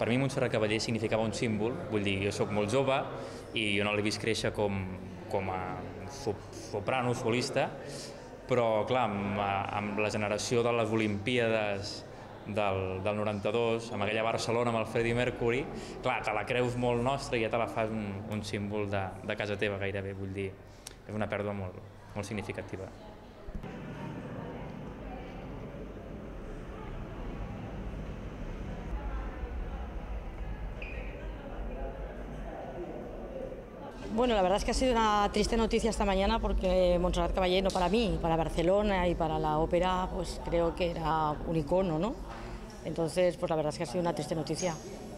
Per mi Montserrat Caballé significava un símbol, vull dir, jo sóc molt jove i jo no l'he vist créixer com a soprano, solista, però clar, amb la generació de les Olimpíades del 92, amb aquella Barcelona amb el Freddie Mercury, clar, te la creus molt nostra i ja te la fas un símbol de casa teva gairebé, vull dir, és una pèrdua molt significativa. Bueno, la verdad es que ha sido una triste noticia esta mañana porque Montserrat Caballé, no para mí, para Barcelona y para la ópera, pues creo que era un icono, ¿no? Entonces, pues la verdad es que ha sido una triste noticia.